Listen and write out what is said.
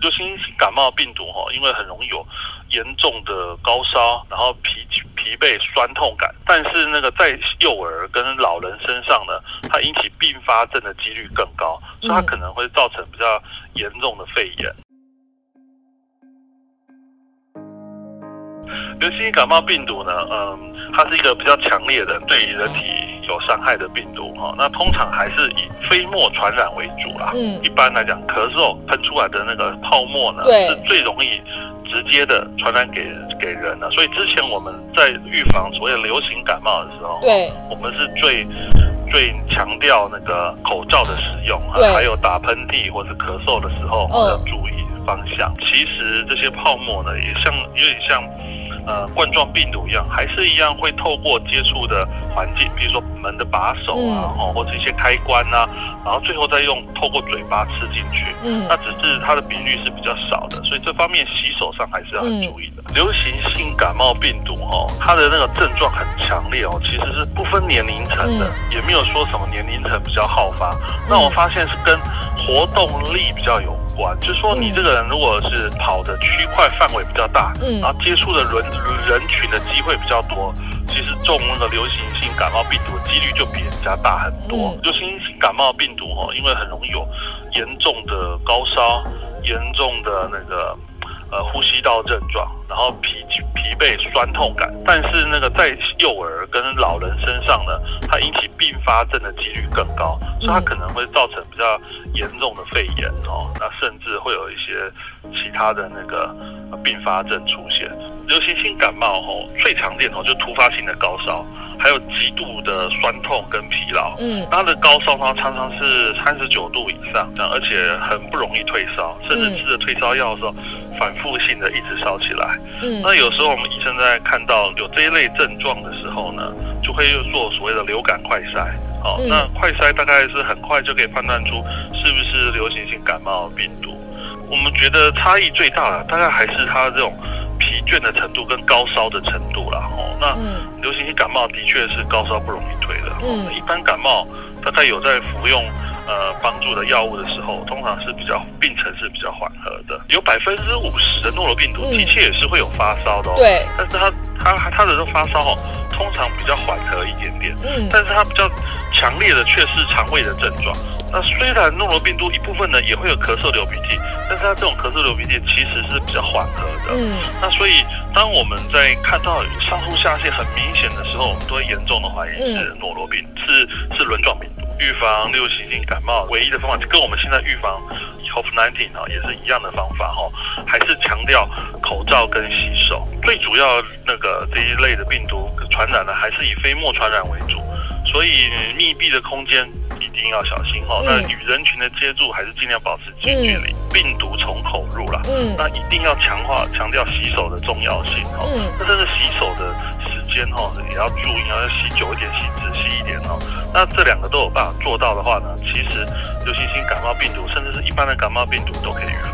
流行感冒病毒哈，因为很容易有严重的高烧，然后疲惫、酸痛感。但是那个在幼儿跟老人身上呢，它引起并发症的几率更高，所以它可能会造成比较严重的肺炎。流行感冒病毒呢，它是一个比较强烈的对人体有伤害的病毒哈。那通常还是以飞沫传染为主啦。一般来讲，咳嗽喷出来的那个泡沫呢，是最容易直接的传染给人的。所以之前我们在预防所谓流行感冒的时候，我们是最强调那个口罩的使用，还有打喷嚏或是咳嗽的时候要注意方向。其实这些泡沫呢，也像有点像。冠状病毒一样，还是一样会透过接触的环境，比如说门的把手啊，或者一些开关啊，然后最后再用透过嘴巴吃进去。那只是它的比率是比较少的，所以这方面洗手上还是要很注意的。流行性感冒病毒它的那个症状很强烈其实是不分年龄层的，也没有说什么年龄层比较好发。那我发现是跟活动力比较有关，就是说你这个人如果是跑的区块范围比较大，然后接触的人群的机会比较多，其实中那个流行性感冒病毒的几率就比人家大很多。流行性感冒病毒因为很容易有严重的高烧、严重的那个呼吸道症状，然后疲惫、酸痛感。但是那个在幼儿跟老人身上呢，它引起并发症的几率更高，所以它可能会造成比较严重的肺炎那甚至会有一些其他的那个并发症出现。流行性感冒最常见就是突发性的高烧，还有极度的酸痛跟疲劳。它的高烧呢常常是39度以上，而且很不容易退烧，甚至吃了退烧药的时候反复性的一直烧起来。那有时候我们医生在看到有这一类症状的时候呢，就会做所谓的流感快筛。那快筛大概是很快就可以判断出是不是流行性感冒病毒。我们觉得差异最大的大概还是它这种疲倦的程度跟高烧的程度啦。那流行性感冒的确是高烧不容易退的。一般感冒大概有在服用帮助的药物的时候，通常是比较病程是比较缓和的。有50%的诺罗病毒的确也是会有发烧的但是它的发烧通常比较缓和一点点。但是它比较强烈的却是肠胃的症状。那虽然诺罗病毒一部分呢也会有咳嗽、流鼻涕，但是它这种咳嗽、流鼻涕其实是比较缓和的。那所以当我们在看到上吐下泻很明显的时候，我们都会严重的怀疑是诺罗病，是轮状病毒。预防流行性感冒唯一的方法，跟我们现在预防 COVID-19 也是一样的方法还是强调口罩跟洗手。最主要那个这一类的病毒传染呢，还是以飞沫传染为主，所以密闭的空间一定要小心那与人群的接触还是尽量保持近距离。病毒从口入啦，那一定要强调洗手的重要性那这个洗手的时间也要注意，要洗久一点、洗仔细一点那这两个都有办法做到的话呢，其实流行性感冒病毒甚至是一般的感冒病毒都可以预防。